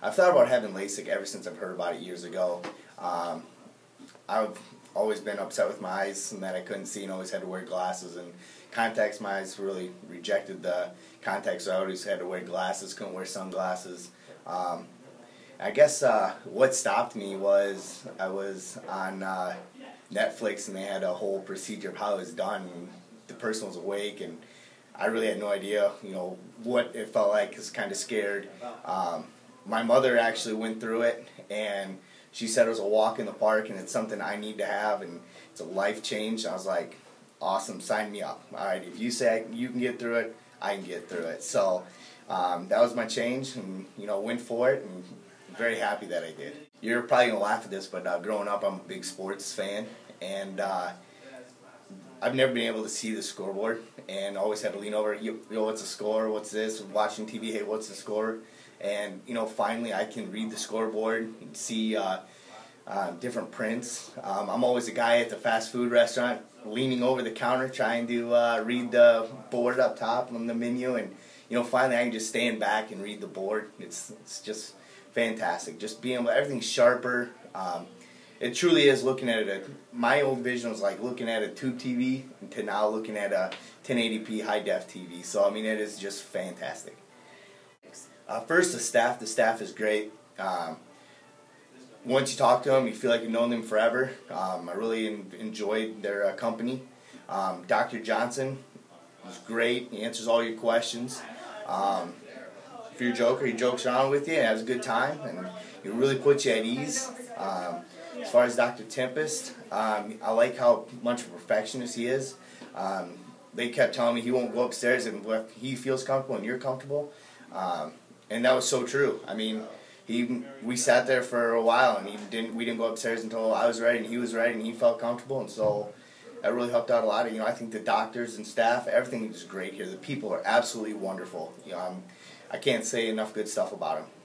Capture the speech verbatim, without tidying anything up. I've thought about having LASIK ever since I've heard about it years ago. Um, I've always been upset with my eyes and that I couldn't see and always had to wear glasses and contacts. My eyes really rejected the contacts, so I always had to wear glasses, couldn't wear sunglasses. Um, I guess uh, what stopped me was I was on uh, Netflix and they had a whole procedure of how it was done. And the person was awake and I really had no idea, you know, what it felt like. I was kind of scared. Um, my mother actually went through it and she said it was a walk in the park and it's something I need to have and it's a life change. I was like, awesome, sign me up. All right, if you say you can get through it, I can get through it. So um, that was my change and, you know, went for it and I'm very happy that I did. You're probably going to laugh at this, but uh, growing up I'm a big sports fan and uh, I've never been able to see the scoreboard and always had to lean over, yo, yo, what's the score, what's this, watching T V, hey, what's the score? And, you know, finally I can read the scoreboard and see uh, uh, different prints. Um, I'm always a guy at the fast food restaurant leaning over the counter trying to uh, read the board up top on the menu. And, you know, finally I can just stand back and read the board. It's, it's just fantastic. Just being able, everything's sharper. Um, it truly is looking at it. A, my old vision was like looking at a tube T V to now looking at a ten eighty p high-def T V. So, I mean, it is just fantastic. Uh, first, the staff. The staff is great. Um, once you talk to them, you feel like you've known them forever. Um, I really en enjoyed their uh, company. Um, Doctor Johnson is great. He answers all your questions. Um, if you're a joker, he jokes around with you and has a good time, and he really puts you at ease. Um, as far as Doctor Tempest, um, I like how much of a perfectionist he is. Um, they kept telling me he won't go upstairs and if he feels comfortable and you're comfortable. Um, And that was so true. I mean, he we sat there for a while, and he didn't. We didn't go upstairs until I was ready, and he was ready, and he felt comfortable, and so that really helped out a lot. You know, I think the doctors and staff, everything is great here. The people are absolutely wonderful. You know, I'm, I can't say enough good stuff about them.